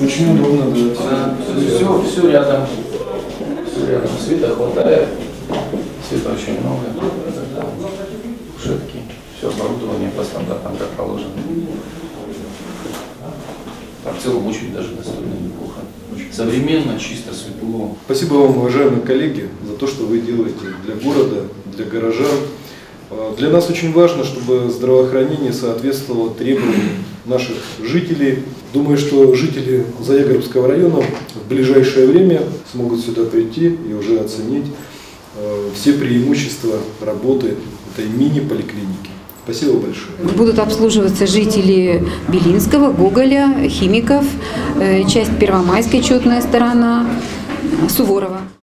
Очень удобно, да. Все рядом. Все рядом. Света хватает. Света очень много. Кушетки. Все оборудование по стандартам, как положено. В целом очень даже достойно неплохо. Современно, чисто, светло. Спасибо вам, уважаемые коллеги, за то, что вы делаете для города, для горожан. Для нас очень важно, чтобы здравоохранение соответствовало требованиям наших жителей. Думаю, что жители Заягоровского района в ближайшее время смогут сюда прийти и уже оценить все преимущества работы этой мини-поликлиники. Спасибо большое. Будут обслуживаться жители Белинского, Гоголя, Химиков, часть Первомайской, четная сторона, Суворова.